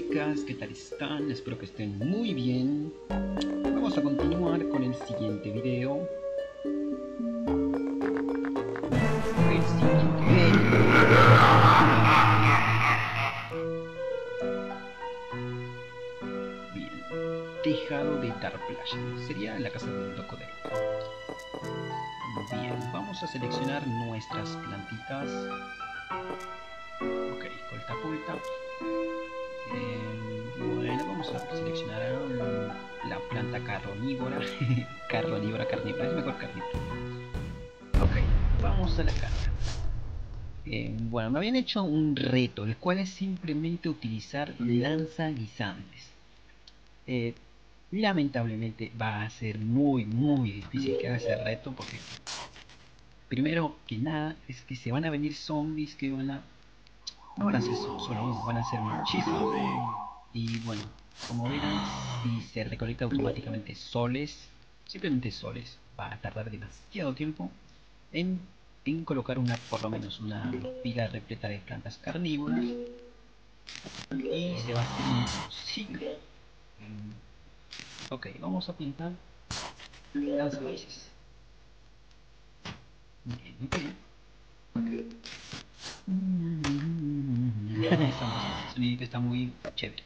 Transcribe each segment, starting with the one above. chicas, ¿qué tal están? Espero que estén muy bien. Vamos a continuar con el siguiente video. Bien, tejado de Tar Playa. Sería en la casa del Docodel. Bien, vamos a seleccionar nuestras plantitas. Ok, colta puerta. Bueno, vamos a seleccionar la planta carnívora. Carnívora, es mejor carnívora. Ok, vamos a la carta. Bueno, me habían hecho un reto, el cual es simplemente utilizar lanza guisantes. Lamentablemente va a ser muy difícil que haga ese reto, porque primero que nada es que se van a venir zombies que van a... no van a ser solo uno, van a ser muchísimos. Y bueno, como verán, si se recolecta automáticamente soles, simplemente soles, va a tardar demasiado tiempo en colocar una, por lo menos una pila repleta de plantas carnívoras, y se va a hacer imposible. Ok, vamos a pintar las raíces. Bien. El sonido está muy chévere.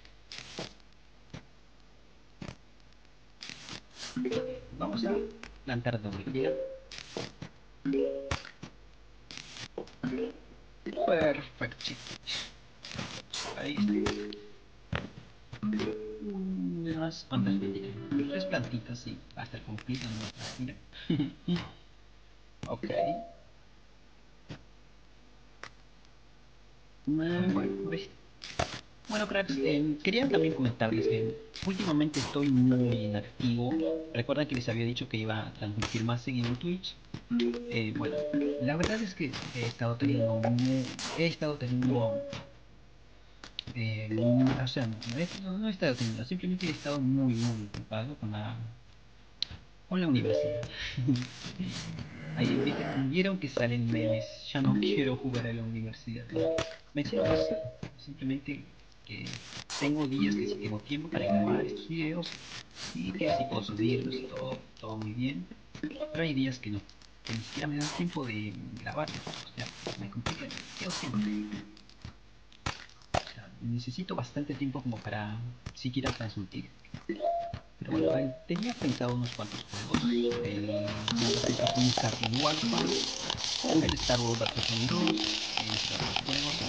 Vamos a plantar doble. Perfecto. Ahí está. Unas ondas de 3 plantitas y hasta el completo nuestra gira. Ok. Bueno, cracks, quería también comentarles que últimamente estoy muy inactivo. Recuerdan que les había dicho que iba a transmitir más seguido en Twitch. Bueno, la verdad es que simplemente he estado muy ocupado con la universidad. Ahí vieron que salen memes, ya no quiero jugar a la universidad. Me siento así, simplemente que tengo días que si tengo tiempo para grabar estos videos y que así puedo subirlos, todo muy bien. Pero hay días que no, que ni siquiera me da tiempo de grabarlos, o sea, me complica demasiado tiempo. Necesito bastante tiempo como para siquiera transmitir. Pero bueno, tenía pensado unos cuantos juegos. Un Garden Warfare, el Star Wars 2,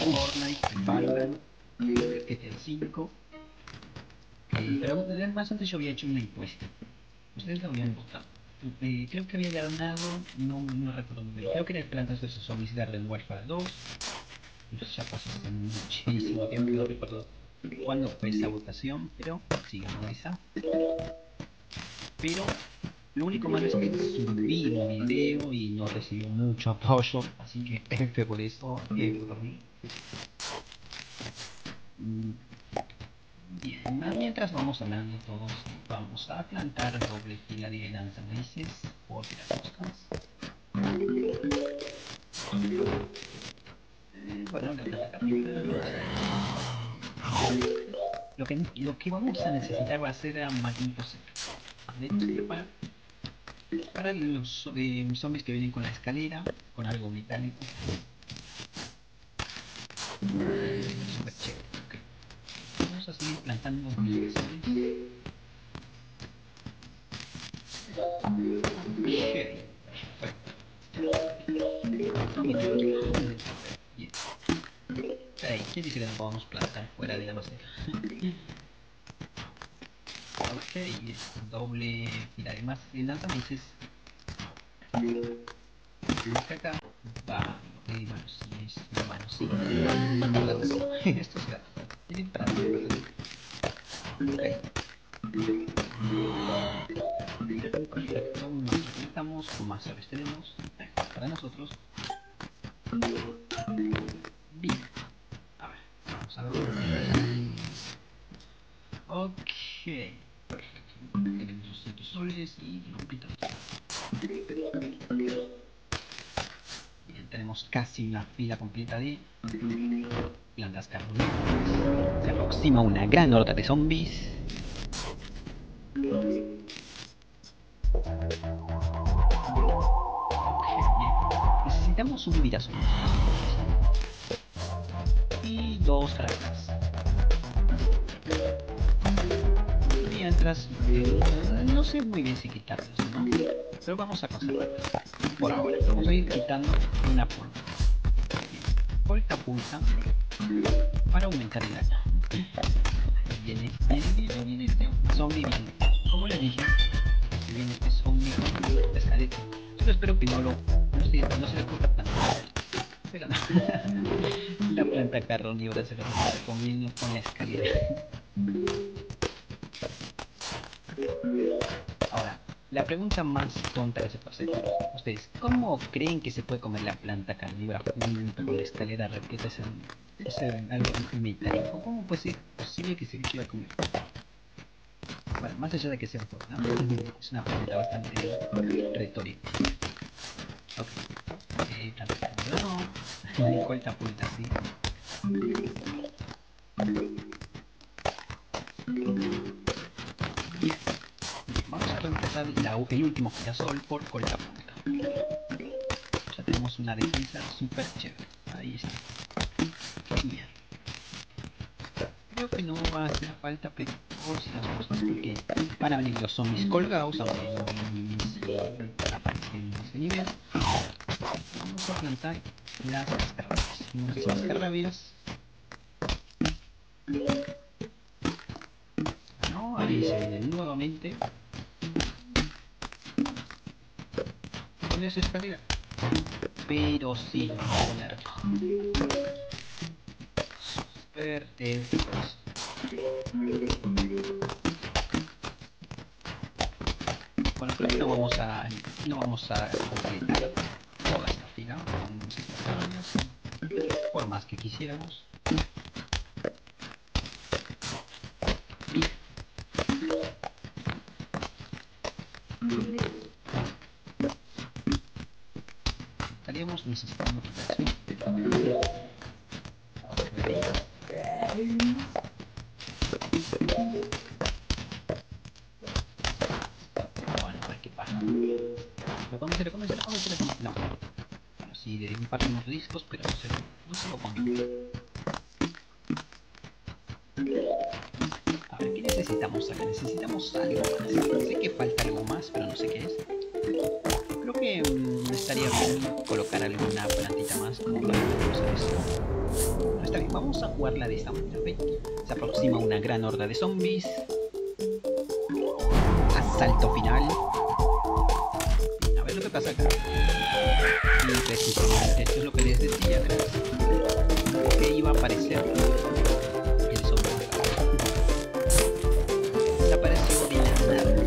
el Fortnite, el Marvel, el GTA 5. Pero además antes yo había hecho una encuesta. Ustedes la habían votado. Creo que había ganado, no recuerdo muy bien. Creo que era el Plantas vs Zombies Garden Warfare 2. Ya pasó muchísimo tiempo, no recuerdo cuándo fue esa votación, pero sí ganó esa. Pero lo único malo es que subí un video y no recibió mucho apoyo, así que F por eso, por mí. Bien, mientras vamos hablando todos, vamos a plantar doble fila de lanzamaices por las costas. Bueno, lo que vamos a necesitar va a ser a magnitos para los zombies que vienen con la escalera, con algo metálico. Super chévere. Okay. Vamos a seguir plantando miles. ¿Qué dice que no podemos plantar fuera de la maceta? Ok, es doble fila de más lanzamaices. Acá va, sí. Esto es gato. Tienen para hacer. Ok. Perfecto, nos conectamos con más aves tenemos para nosotros. Bien. Ok, perfecto. Tenemos 200 soles y rompita. Bien, tenemos casi una fila completa de Irlandas Carlistas. Se aproxima una gran horda de zombies. Necesitamos un vidazo y dos caracas. Mientras, no sé muy bien si quitarlos, ¿no? Pero vamos a conservarlos. Por ahora, vamos a ir quitando una por una. Ahorita pulsa para aumentar el daño. Viene este zombie, viene. Como les dije, viene este zombie con pescadito. Yo espero que no se le corta tanto. Pero no. La planta carrón y ahora se lo combino con la escalera. Ahora, la pregunta más tonta que se puede hacer, ustedes, ¿cómo creen que se puede comer la planta carnívora con la escalera repleta? Es algo metálico. ¿Cómo puede ser posible que se pueda comer? Bueno, más allá de que sea importante, es una pregunta bastante retórica. Ok, planta carnívora no, colta pulta sí. El último girasol por con la punta. Ya tenemos una defensa super chévere. Ahí está. Bien. Creo que no va a hacer falta, pero por si las cosas, porque van a venir los zombies colgados, aunque no aparecen en este nivel. Vamos a plantar las cascarrabias. Las cascarrabias. No, ahí se vienen nuevamente. Esa escalera, pero sí, super débiles. Bueno, creo que no vamos a completar toda esta fila por más que quisiéramos. Necesitamos bueno, a ver qué pasa. ¿Lo come? No. Bueno, sí, de un par de unos discos, pero no se lo come. A ver, ¿qué necesitamos acá? Necesitamos algo más. Sé que falta algo más, pero no sé qué es. Creo que estaría bien colocar alguna plantita más como para usar esto. Está bien, vamos a jugarla de esta manera, ¿ve? Se aproxima una gran horda de zombies. Asalto final. A ver lo que pasa acá. Impresionante, esto es lo que les decía atrás. Que iba a aparecer el zombie. Desapareció de la nada.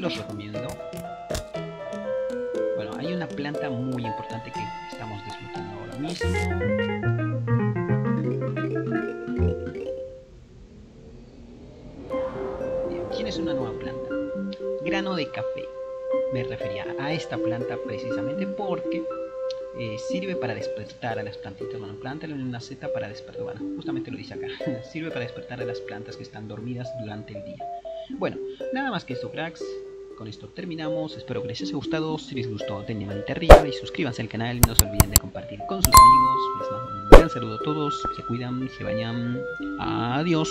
Los recomiendo. Bueno, hay una planta muy importante que estamos disfrutando ahora mismo. Bien, ¿tienes una nueva planta? Grano de café. Me refería a esta planta precisamente porque sirve para despertar a las plantitas. Bueno, plántale en una seta para despertar. Bueno, justamente lo dice acá. Sirve para despertar a las plantas que están dormidas durante el día. Bueno, nada más que esto, cracks. Con esto terminamos, espero que les haya gustado. Si les gustó, denle manita arriba y suscríbanse al canal. No se olviden de compartir con sus amigos. Les mando un gran saludo a todos, se cuidan, se bañan, adiós.